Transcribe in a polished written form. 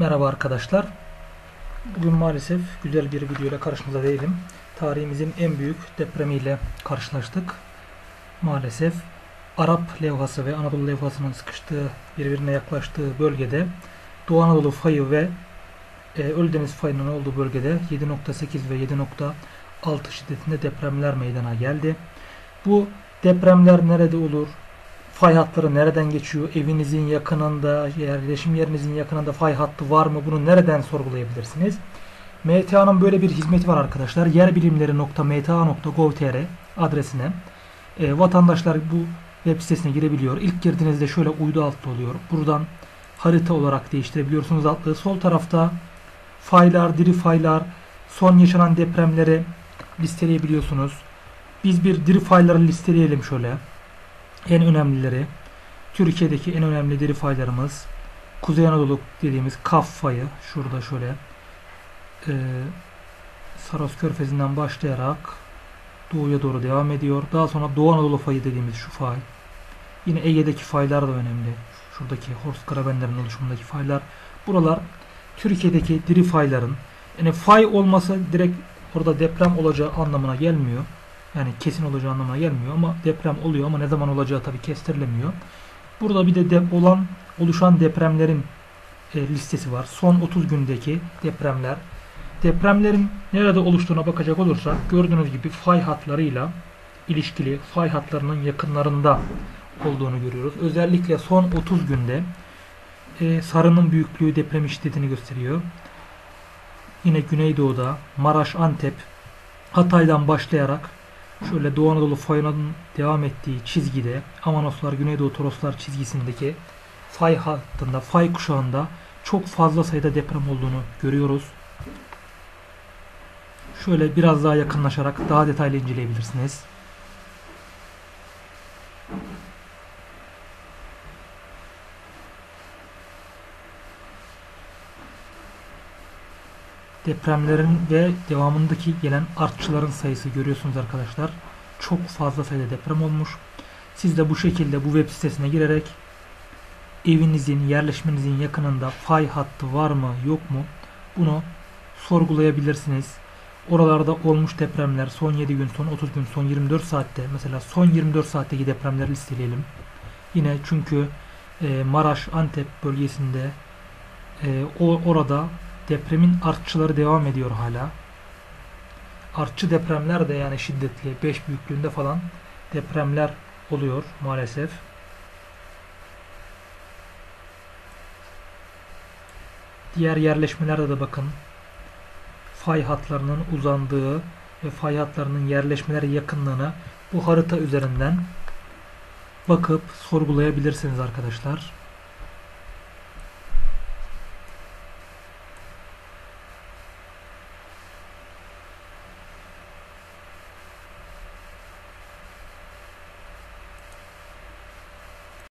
Merhaba arkadaşlar. Bugün maalesef güzel bir videoyla karşınızda değilim. Tarihimizin en büyük depremiyle karşılaştık. Maalesef Arap levhası ve Anadolu levhasının sıkıştığı, birbirine yaklaştığı bölgede Doğu Anadolu Fayı ve Ölüdeniz Fayı'nın olduğu bölgede 7.8 ve 7.6 şiddetinde depremler meydana geldi. Bu depremler nerede olur? Fay hatları nereden geçiyor? Evinizin yakınında, yerleşim yerinizin yakınında fay hattı var mı? Bunu nereden sorgulayabilirsiniz? MTA'nın böyle bir hizmeti var arkadaşlar. Yerbilimleri.mta.gov.tr adresine vatandaşlar bu web sitesine girebiliyor. İlk girdiğinizde şöyle uydu altı oluyor. Buradan harita olarak değiştirebiliyorsunuz altlığı. Sol tarafta faylar, diri faylar, son yaşanan depremleri listeleyebiliyorsunuz. Biz bir diri fayları listeleyelim şöyle. En önemlileri, Türkiye'deki en önemli diri faylarımız, Kuzey Anadolu dediğimiz Kaf fayı, şurada şöyle Saros Körfezi'nden başlayarak doğuya doğru devam ediyor. Daha sonra Doğu Anadolu fayı dediğimiz şu fay, yine Ege'deki faylar da önemli. Şuradaki Horst Grabenlerin oluşumundaki faylar, buralar Türkiye'deki diri fayların, yani fay olması direkt orada deprem olacağı anlamına gelmiyor. Yani kesin olacağı anlamına gelmiyor ama deprem oluyor ama ne zaman olacağı tabii kestirilemiyor. Burada bir de oluşan depremlerin listesi var. Son 30 gündeki depremler. Depremlerin nerede oluştuğuna bakacak olursak gördüğünüz gibi fay hatlarıyla ilişkili fay hatlarının yakınlarında olduğunu görüyoruz. Özellikle son 30 günde sarının büyüklüğü deprem şiddetini gösteriyor. Yine Güneydoğu'da Maraş, Antep, Hatay'dan başlayarak şöyle Doğu Anadolu fayının devam ettiği çizgide Amanoslar, Güneydoğu, Toroslar çizgisindeki fay hattında, fay kuşağında çok fazla sayıda deprem olduğunu görüyoruz. Şöyle biraz daha yakınlaşarak daha detaylı inceleyebilirsiniz. Depremlerin ve devamındaki gelen artçıların sayısı görüyorsunuz arkadaşlar. Çok fazla sayıda deprem olmuş. Siz de bu şekilde bu web sitesine girerek evinizin, yerleşmenizin yakınında fay hattı var mı yok mu bunu sorgulayabilirsiniz. Oralarda olmuş depremler son 7 gün, son 30 gün, son 24 saatte mesela son 24 saatteki depremleri listeleyelim. Yine çünkü Maraş, Antep bölgesinde orada depremin artçıları devam ediyor hala. Artçı depremler de yani şiddetli 5 büyüklüğünde falan depremler oluyor maalesef. Diğer yerleşmelerde de bakın. Fay hatlarının uzandığı ve fay hatlarının yerleşmelere yakınlığını bu harita üzerinden bakıp sorgulayabilirsiniz arkadaşlar.